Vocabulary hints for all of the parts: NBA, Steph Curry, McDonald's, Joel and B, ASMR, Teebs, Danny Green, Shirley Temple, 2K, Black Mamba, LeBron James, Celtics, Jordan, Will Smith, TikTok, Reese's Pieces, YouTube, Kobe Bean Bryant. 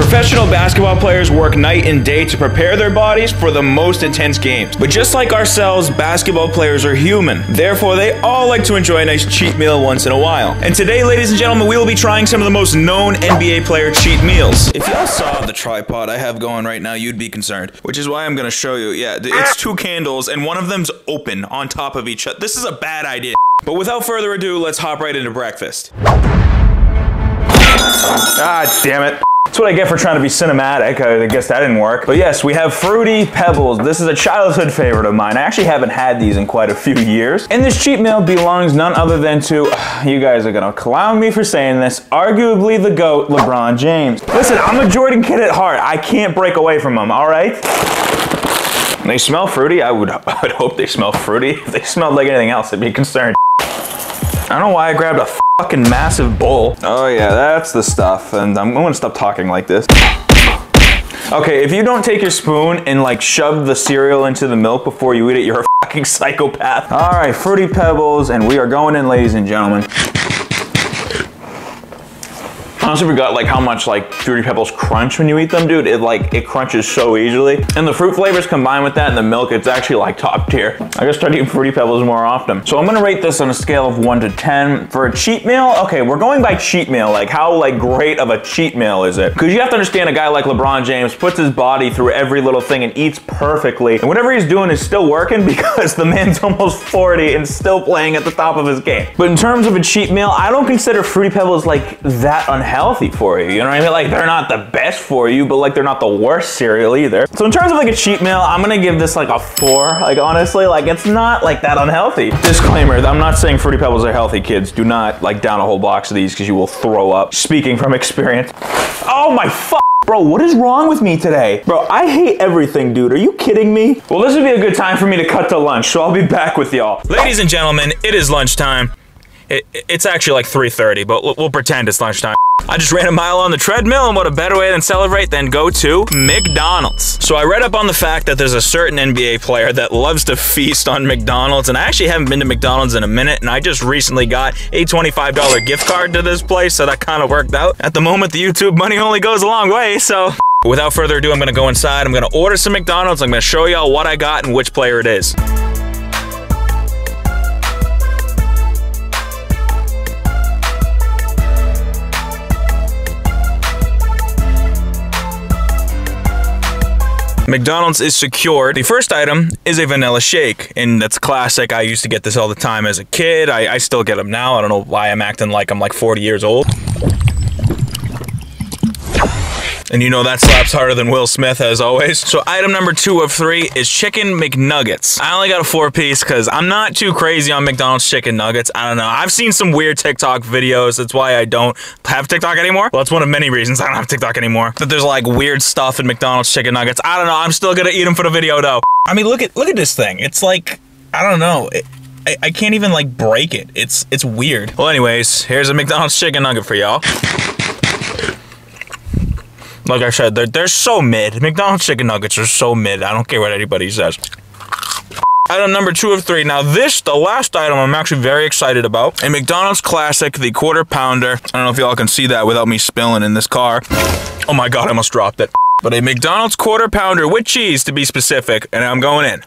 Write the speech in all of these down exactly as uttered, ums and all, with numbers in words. Professional basketball players work night and day to prepare their bodies for the most intense games. But just like ourselves, basketball players are human. Therefore, they all like to enjoy a nice cheat meal once in a while. And today, ladies and gentlemen, we will be trying some of the most known N B A player cheat meals. If y'all saw the tripod I have going right now, you'd be concerned, which is why I'm gonna show you. Yeah, it's two candles and one of them's open on top of each other. This is a bad idea. But without further ado, let's hop right into breakfast. Ah, damn it. That's what I get for trying to be cinematic. I guess that didn't work. But yes, we have Fruity Pebbles. This is a childhood favorite of mine. I actually haven't had these in quite a few years. And this cheat meal belongs none other than to, you guys are gonna clown me for saying this, arguably the GOAT, LeBron James. Listen, I'm a Jordan kid at heart. I can't break away from him, all right? They smell fruity. I would, I would hope they smell fruity. If they smelled like anything else, I'd be concerned. I don't know why I grabbed a fucking massive bowl. Oh yeah, that's the stuff. And I'm gonna stop talking like this. Okay, if you don't take your spoon and like shove the cereal into the milk before you eat it, you're a fucking psychopath. All right, Fruity Pebbles, and we are going in, ladies and gentlemen. I honestly forgot like how much like Fruity Pebbles crunch when you eat them, dude. It like, it crunches so easily. And the fruit flavors combined with that and the milk, it's actually like top tier. I gotta start eating Fruity Pebbles more often. So I'm gonna rate this on a scale of one to ten. For a cheat meal, okay, we're going by cheat meal. Like how like great of a cheat meal is it? Cause you have to understand a guy like LeBron James puts his body through every little thing and eats perfectly. And whatever he's doing is still working because the man's almost forty and still playing at the top of his game. But in terms of a cheat meal, I don't consider Fruity Pebbles like that unhealthy. Healthy for you, you know what I mean? Like they're not the best for you, but like they're not the worst cereal either. So in terms of like a cheat meal, I'm gonna give this like a four. Like honestly, like it's not like that unhealthy. Disclaimer, I'm not saying Fruity Pebbles are healthy, kids. Do not like down a whole box of these because you will throw up. Speaking from experience. Oh my fuck. Bro, what is wrong with me today? Bro, I hate everything, dude. Are you kidding me? Well, this would be a good time for me to cut to lunch, so I'll be back with y'all. Ladies and gentlemen, it is lunchtime. It, it's actually like three thirty, but we'll pretend it's lunchtime. I just ran a mile on the treadmill, and what a better way than celebrate than go to McDonald's. So I read up on the fact that there's a certain N B A player that loves to feast on McDonald's, and I actually haven't been to McDonald's in a minute, and I just recently got a twenty-five dollar gift card to this place, so that kind of worked out. At the moment, the YouTube money only goes a long way, so... Without further ado, I'm gonna go inside, I'm gonna order some McDonald's, I'm gonna show y'all what I got and which player it is. McDonald's is secured. The first item is a vanilla shake, and that's classic. I used to get this all the time as a kid. I, I still get them now. I don't know why I'm acting like I'm like forty years old. And you know that slaps harder than Will Smith, as always. So item number two of three is Chicken McNuggets. I only got a four piece because I'm not too crazy on McDonald's chicken nuggets. I don't know. I've seen some weird TikTok videos. That's why I don't have TikTok anymore. Well, that's one of many reasons I don't have TikTok anymore. That there's like weird stuff in McDonald's chicken nuggets. I don't know. I'm still gonna eat them for the video though. I mean, look at look at this thing. It's like, I don't know. It, I, I can't even like break it. It's it's weird. Well, anyways, here's a McDonald's chicken nugget for y'all. Like I said, they're, they're so mid. McDonald's chicken nuggets are so mid. I don't care what anybody says. Item number two of three. Now this, the last item I'm actually very excited about. A McDonald's classic, the quarter pounder. I don't know if y'all can see that without me spilling in this car. Oh my God, I almost dropped it. But a McDonald's quarter pounder with cheese to be specific, and I'm going in.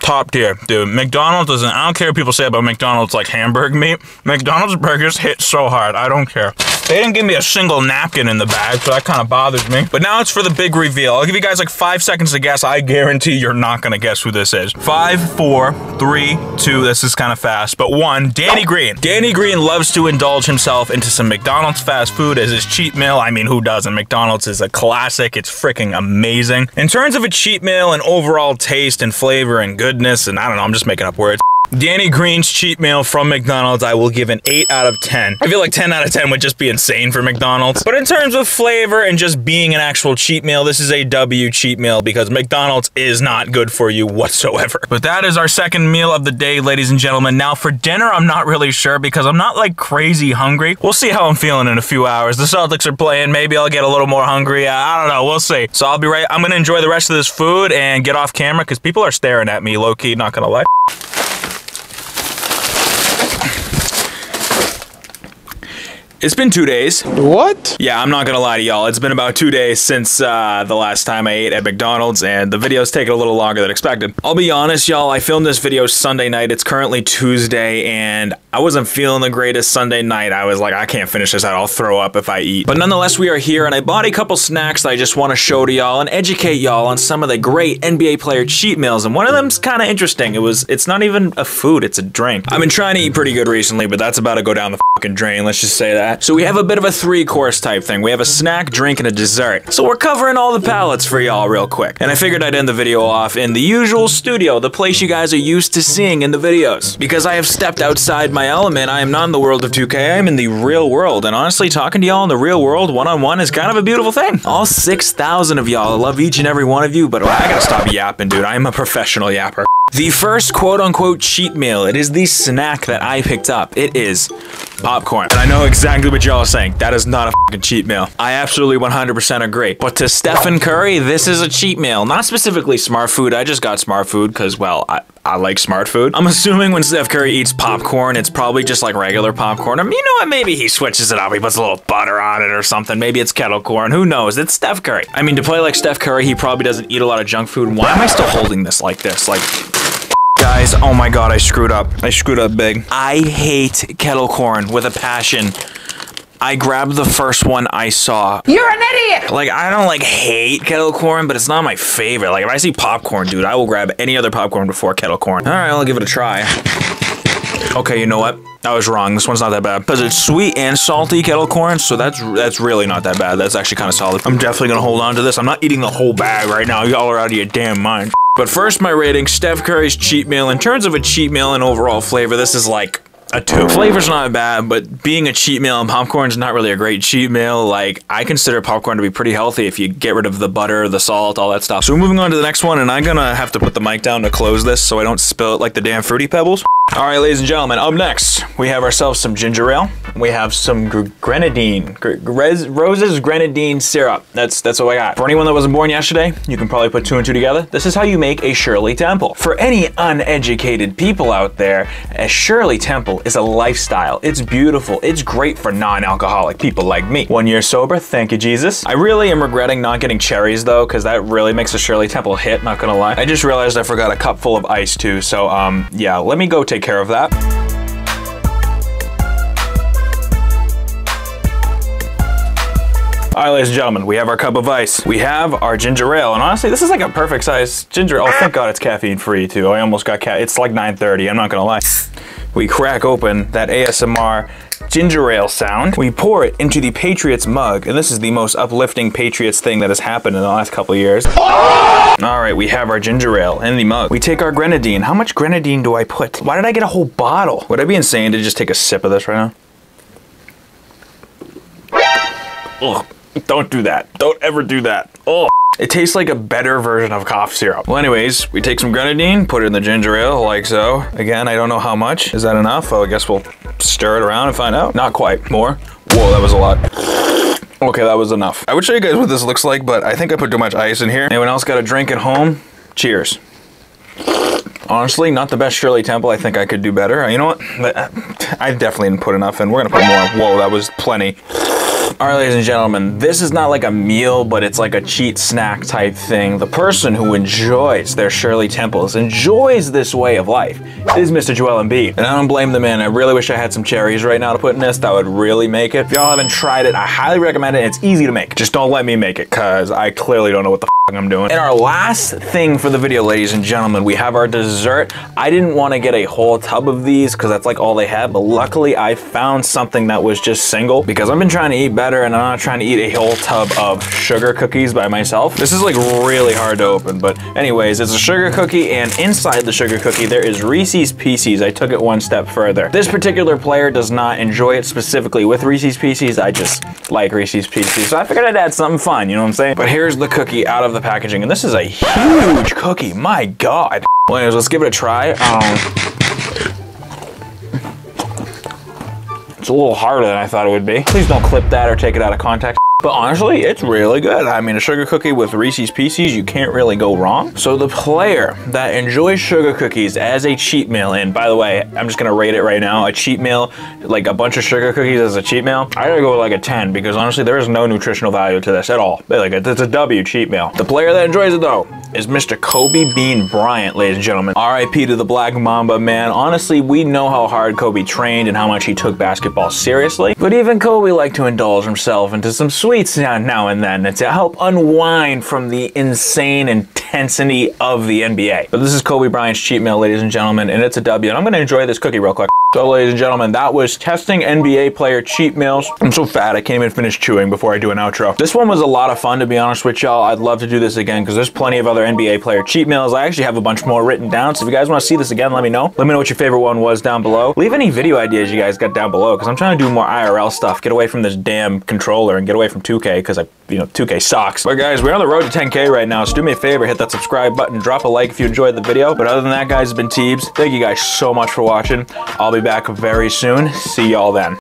Top tier, dude. McDonald's doesn't, I don't care what people say about McDonald's like hamburger meat. McDonald's burgers hit so hard, I don't care. They didn't give me a single napkin in the bag, so that kind of bothers me. But now it's for the big reveal. I'll give you guys like five seconds to guess. I guarantee you're not gonna guess who this is. Five, four, three, two. This is kind of fast, but one. Danny Green. Danny Green loves to indulge himself into some McDonald's fast food as his cheat meal. I mean, who doesn't? McDonald's is a classic. It's freaking amazing. In terms of a cheat meal and overall taste and flavor and goodness, and I don't know, I'm just making up words. Danny Green's cheat meal from McDonald's, I will give an eight out of ten. I feel like ten out of ten would just be insane for McDonald's. But in terms of flavor and just being an actual cheat meal, this is a W cheat meal because McDonald's is not good for you whatsoever. But that is our second meal of the day, ladies and gentlemen. Now for dinner, I'm not really sure because I'm not like crazy hungry. We'll see how I'm feeling in a few hours. The Celtics are playing. Maybe I'll get a little more hungry. I don't know. We'll see. So I'll be right. I'm going to enjoy the rest of this food and get off camera because people are staring at me low key, not going to lie. It's been two days. What? Yeah, I'm not gonna lie to y'all. It's been about two days since uh, the last time I ate at McDonald's, and the video's taken a little longer than expected. I'll be honest, y'all. I filmed this video Sunday night. It's currently Tuesday, and I wasn't feeling the greatest Sunday night. I was like, I can't finish this out. I'll throw up if I eat. But nonetheless, we are here, and I bought a couple snacks that I just want to show to y'all and educate y'all on some of the great N B A player cheat meals. And one of them's kind of interesting. It was, it's not even a food, it's a drink. I've been trying to eat pretty good recently, but that's about to go down the fucking drain. Let's just say that. So we have a bit of a three-course type thing. We have a snack, drink, and a dessert. So we're covering all the palettes for y'all real quick. And I figured I'd end the video off in the usual studio, the place you guys are used to seeing in the videos. Because I have stepped outside my element. I am not in the world of two K. I am in the real world. And honestly, talking to y'all in the real world one-on-one is kind of a beautiful thing. All six thousand of y'all, I love each and every one of you, but oh, I gotta stop yapping, dude. I am a professional yapper. The first quote-unquote cheat meal, it is the snack that I picked up. It is popcorn. And I know exactly what y'all are saying. That is not a fucking cheat meal. I absolutely one hundred percent agree. But to Steph Curry, this is a cheat meal. Not specifically smart food. I just got smart food because, well, I, I like smart food. I'm assuming when Steph Curry eats popcorn, it's probably just like regular popcorn. I mean, you know what? Maybe he switches it up. He puts a little butter on it or something. Maybe it's kettle corn. Who knows? It's Steph Curry. I mean, to play like Steph Curry, he probably doesn't eat a lot of junk food. Why am I still holding this like this? Like... Guys, oh my god, I screwed up. I screwed up big. I hate kettle corn with a passion. I grabbed the first one I saw. You're an idiot! Like, I don't, like, hate kettle corn, but it's not my favorite. Like, if I see popcorn, dude, I will grab any other popcorn before kettle corn. All right, I'll give it a try. Okay, you know what? I was wrong. This one's not that bad. Because it's sweet and salty kettle corn, so that's that's really not that bad. That's actually kind of solid. I'm definitely going to hold on to this. I'm not eating the whole bag right now. Y'all are out of your damn mind. But first, my rating, Steph Curry's cheat meal. In terms of a cheat meal and overall flavor, this is like a two. Flavor's not bad, but being a cheat meal and popcorn's not really a great cheat meal. Like, I consider popcorn to be pretty healthy if you get rid of the butter, the salt, all that stuff. So we're moving on to the next one, and I'm gonna have to put the mic down to close this so I don't spill it like the damn Fruity Pebbles. All right, ladies and gentlemen, up next, we have ourselves some ginger ale. We have some gr grenadine, gr res Rose's grenadine syrup. That's that's what I got. For anyone that wasn't born yesterday, you can probably put two and two together. This is how you make a Shirley Temple. For any uneducated people out there, a Shirley Temple is a lifestyle. It's beautiful. It's great for non-alcoholic people like me. One year sober, thank you, Jesus. I really am regretting not getting cherries, though, because that really makes a Shirley Temple hit, not gonna lie. I just realized I forgot a cup full of ice, too, so, um, yeah, let me go take Take care of that. All right, ladies and gentlemen, we have our cup of ice. We have our ginger ale, and honestly, this is like a perfect size ginger ale. Oh, thank God it's caffeine-free, too. I almost got cat. It's like nine thirty, I'm not gonna lie. We crack open that A S M R ginger ale sound. We pour it into the Patriots mug, and this is the most uplifting Patriots thing that has happened in the last couple of years. Oh! All right, we have our ginger ale in the mug. We take our grenadine. How much grenadine do I put? Why did I get a whole bottle? Would I be insane to just take a sip of this right now? Ugh. Don't do that. Don't ever do that. Oh, it tastes like a better version of cough syrup. Well, anyways, we take some grenadine, put it in the ginger ale like so. Again, I don't know how much. Is that enough? Well, I guess we'll stir it around and find out. Not quite. More. Whoa, that was a lot. Okay, that was enough. I would show you guys what this looks like, but I think I put too much ice in here. Anyone else got a drink at home? Cheers. Honestly, not the best Shirley Temple. I think I could do better. You know what? I definitely didn't put enough in. We're gonna put more. Whoa, that was plenty. All right, ladies and gentlemen, this is not like a meal, but it's like a cheat snack type thing. The person who enjoys their Shirley Temples, enjoys this way of life, is Mister Joel and B. And I don't blame the man. I really wish I had some cherries right now to put in this. That would really make it. If y'all haven't tried it, I highly recommend it. It's easy to make. Just don't let me make it, because I clearly don't know what the f I'm doing. And our last thing for the video, ladies and gentlemen, we have our dessert. I didn't want to get a whole tub of these, because that's like all they had. But luckily, I found something that was just single, because I've been trying to eat better. And I'm not trying to eat a whole tub of sugar cookies by myself. This is like really hard to open, but anyways, it's a sugar cookie, and inside the sugar cookie, there is Reese's Pieces. I took it one step further. This particular player does not enjoy it specifically with Reese's Pieces. I just like Reese's Pieces, so I figured I'd add something fun, you know what I'm saying? But here's the cookie out of the packaging, and this is a huge cookie, my God. Well, anyways, let's give it a try. Um, It's a little harder than I thought it would be. Please don't clip that or take it out of context. But honestly, it's really good. I mean, a sugar cookie with Reese's Pieces, you can't really go wrong. So the player that enjoys sugar cookies as a cheat meal, and by the way, I'm just gonna rate it right now, a cheat meal, like a bunch of sugar cookies as a cheat meal, I gotta go with like a ten, because honestly, there is no nutritional value to this at all. Like, it's a W, cheat meal. The player that enjoys it though is Mister Kobe Bean Bryant, ladies and gentlemen. R I P to the Black Mamba, man. Honestly, we know how hard Kobe trained and how much he took basketball seriously, but even Kobe liked to indulge himself into some sweet now and then to help unwind from the insane intensity of the N B A. But this is Kobe Bryant's cheat meal, ladies and gentlemen, and it's a W, and I'm gonna enjoy this cookie real quick. So ladies and gentlemen, that was testing N B A player cheat meals. I'm so fat, I can't even finish chewing before I do an outro. This one was a lot of fun, to be honest with y'all. I'd love to do this again, because there's plenty of other N B A player cheat meals. I actually have a bunch more written down, so if you guys want to see this again, let me know. Let me know what your favorite one was down below. Leave any video ideas you guys got down below, because I'm trying to do more I R L stuff. Get away from this damn controller and get away from two K, because I, you know, two K sucks. But guys, we're on the road to ten K right now, so do me a favor, hit that subscribe button, drop a like if you enjoyed the video. But other than that, guys, it's been Teebs. Thank you guys so much for watching. I'll be back very soon. See y'all then.